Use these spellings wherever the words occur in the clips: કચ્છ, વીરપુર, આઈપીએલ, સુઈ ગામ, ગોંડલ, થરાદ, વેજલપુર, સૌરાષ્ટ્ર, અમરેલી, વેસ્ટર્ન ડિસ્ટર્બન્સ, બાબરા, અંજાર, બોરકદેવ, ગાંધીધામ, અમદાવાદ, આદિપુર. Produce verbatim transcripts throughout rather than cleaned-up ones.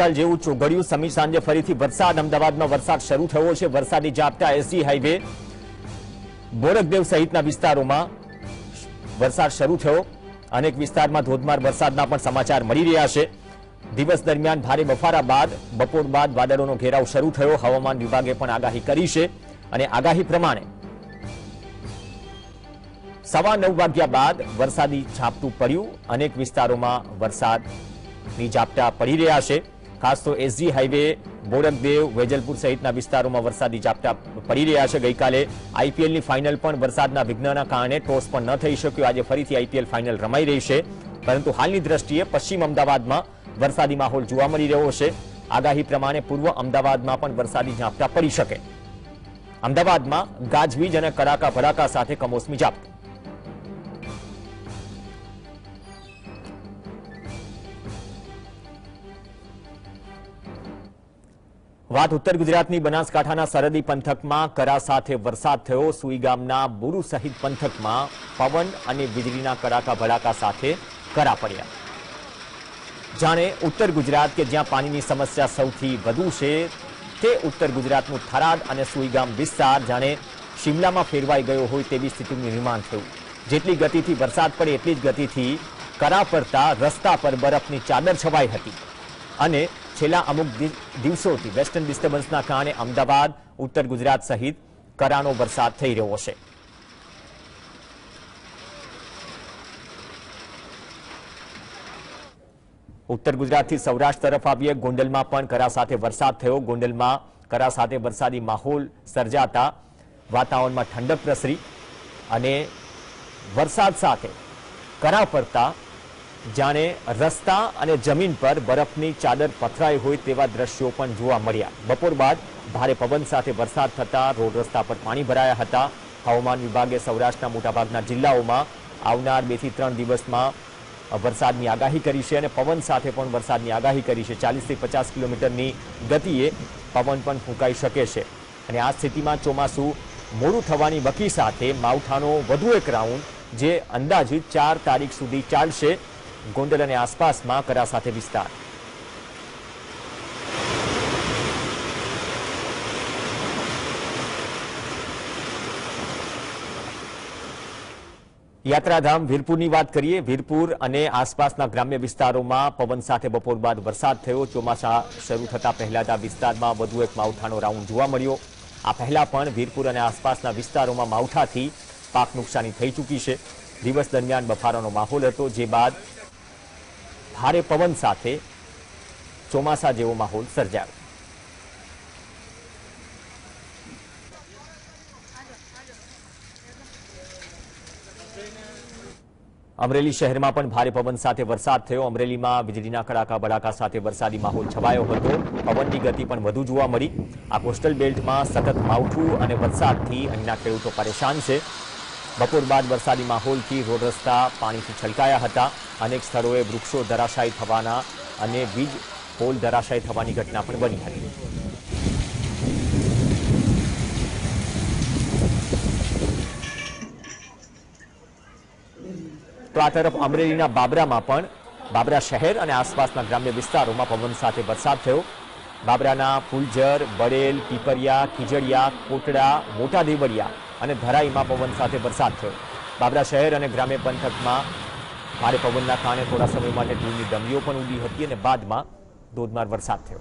ગઈકાલ જેવું ચોઘડ્યું. સમી સાંજે ફરીથી વરસાદ. અમદાવાદમાં વરસાદ શરૂ થયો છે. વરસાદી ઝાપટા એસજી હાઈવે, બોરકદેવ સહિતના વિસ્તારોમાં વરસાદ શરૂ થયો. અનેક વિસ્તારમાં ધોધમાર વરસાદના પણ સમાચાર મળી રહ્યા છે. દિવસ દરમિયાન ભારે બફારા બાદ બપોર બાદ વાદળોનો ઘેરાવ શરૂ થયો. હવામાન વિભાગે પણ આગાહી કરી છે અને આગાહી પ્રમાણે સવા નવ વાગ્યા બાદ વરસાદી ઝાપટું પડ્યું. અનેક વિસ્તારોમાં વરસાદની ઝાપટા પડી રહ્યા છે. ખાસ તો એસજી હાઈવે, બોરકદેવ, વેજલપુર સહિતના વિસ્તારોમાં વરસાદી ઝાપટા પડી રહ્યા છે. ગઈકાલે આઈપીએલની ફાઇનલ પણ વરસાદના વિઘ્નના કારણે ટોસ પણ ન થઈ શક્યું. આજે ફરીથી આઈપીએલ ફાઇનલ રમાઈ રહી છે, પરંતુ હાલની દ્રષ્ટિએ પશ્ચિમ અમદાવાદમાં વરસાદી માહોલ જોવા મળી રહ્યો છે. આગાહી પ્રમાણે પૂર્વ અમદાવાદમાં પણ વરસાદી ઝાપટા પડી શકે. અમદાવાદમાં ગાજવીજ અને કડાકા ભડાકા સાથે કમોસમી ઝાપટું. વાત ઉત્તર ગુજરાતની બનાસકાંઠાના સરહદી પંથકમાં કરા સાથે વરસાદ થયો. સુઈ ગામના બુરુ સહિત પંથકમાં પવન અને વીજળીના કડાકા ભડાકા સાથે કરા પડ્યા. જાણે ઉત્તર ગુજરાત કે જ્યાં પાણીની સમસ્યા સૌથી વધુ છે તે ઉત્તર ગુજરાતનું થરાદ અને સુઈગામ વિસ્તાર જાણે શિમલામાં ફેરવાઈ ગયો હોય તેવી સ્થિતિનું નિર્માણ થયું. જેટલી ગતિથી વરસાદ પડે એટલી જ ગતિથી કરા પડતા રસ્તા પર બરફની ચાદર છવાઈ હતી. અને છેલ્લા અમુક દિવસોથી વેસ્ટર્ન ડિસ્ટર્બન્સના કારણે અમદાવાદ, ઉત્તર ગુજરાત સહિત કરાનો વરસાદ થઈ રહ્યો છે. ઉત્તર ગુજરાતથી સૌરાષ્ટ્ર તરફ આવીએ. ગોંડલમાં પણ કરા સાથે વરસાદ થયો. ગોંડલમાં કરા સાથે વરસાદી માહોલ સર્જાતા વાતાવરણમાં ઠંડક પ્રસરી અને વરસાદ સાથે કરા પડતા જાણે રસ્તા અને જમીન પર બરફની ચાદર પથરાઈ હોય તેવા દ્રશ્યો પણ જોવા મળ્યા. બપોર બાદ ભારે પવન સાથે વરસાદ થતા રોડ રસ્તા પર પાણી ભરાયા હતા. હવામાન વિભાગે સૌરાષ્ટ્રના મોટાભાગના જિલ્લાઓમાં આવનાર બે થી ત્રણ દિવસમાં વરસાદની આગાહી કરી છે અને પવન સાથે પણ વરસાદની આગાહી કરી છે. ચાલીસથી પચાસ કિલોમીટરની ગતિએ પવન પણ ફૂંકાઈ શકે છે. અને આ સ્થિતિમાં ચોમાસું મોડું થવાની વકી સાથે માવઠાનો વધુ એક રાઉન્ડ જે અંદાજિત ચાર તારીખ સુધી ચાલશે. ગોંડલ અને આસપાસમાં કરા સાથે વિસ્તાર. યાત્રાધામ વીરપુરની વાત કરીએ. વીરપુર અને આસપાસના ગ્રામ્ય વિસ્તારોમાં પવન સાથે બપોર બાદ વરસાદ થયો. ચોમાસા શરૂ થતા પહેલા જ આ વિસ્તારમાં વધુ એક માવઠાનો રાઉન્ડ જોવા મળ્યો. આ પહેલા પણ વીરપુર અને આસપાસના વિસ્તારોમાં માવઠાથી પાક નુકસાની થઈ ચૂકી છે. દિવસ દરમિયાન બફારાનો માહોલ હતો, જે બાદ ભારે પવન સાથે ચોમાસા જેવો માહોલ સર્જાયો. અમરેલી શહેરમાં પણ ભારે પવન સાથે વરસાદ થયો. અમરેલીમાં વીજળીના કડાકા ભડાકા સાથે વરસાદી માહોલ છવાયો હતો. પવનની ગતિ પણ વધુ જોવા મળી. આ કોસ્ટલ બેલ્ટમાં સતત માવઠું અને વરસાદથી અહીંના ખેડૂતો પરેશાન છે. બપોર બાદ વરસાદી માહોલથી રોડ રસ્તા પાણીથી છલકાયા હતા. અનેક સ્થળોએ વૃક્ષો ધરાશાયી થવાના અને વીજ પોલ ધરાશાયી થવાની ઘટના પણ બની હતી. તો આ તરફ અમરેલીના બાબરામાં પણ બાબરા શહેર અને આસપાસના ગ્રામ્ય વિસ્તારોમાં પવન સાથે વરસાદ થયો. બાબરાના ફુલઝર, બડેલ, પીપરિયા, ખીજડીયા, કોટડા, મોટા દેવળિયા અને ધરાઈમાં પવન સાથે વરસાદ થયો. બાબરા શહેર અને ગ્રામ્ય પંથકમાં ભારે પવનના કારણે થોડા સમય માટે ધૂળની ડમરીઓ પણ ઉડી હતી અને બાદમાં ધોધમાર વરસાદ થયો.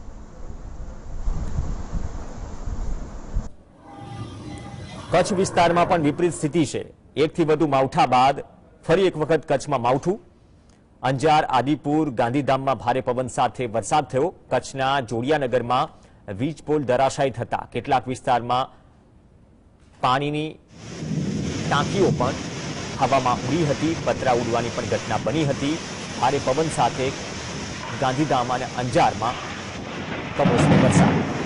કચ્છ વિસ્તારમાં પણ વિપરીત સ્થિતિ છે. એકથી વધુ માવઠા બાદ ફરી એક વખત કચ્છમાં માવઠું. અંજાર, આદિપુર, ગાંધીધામમાં ભારે પવન સાથે વરસાદ થયો. કચ્છના જોડિયાનગરમાં વીજ પોલ ધરાશાયી થતા કેટલાક વિસ્તારમાં પાણીની ટાંકીઓ પણ હવામાં ઉડી હતી. પતરા ઉડવાની પણ ઘટના બની હતી. ભારે પવન સાથે ગાંધીધામ અને અંજારમાં કમોસમી વરસાદ.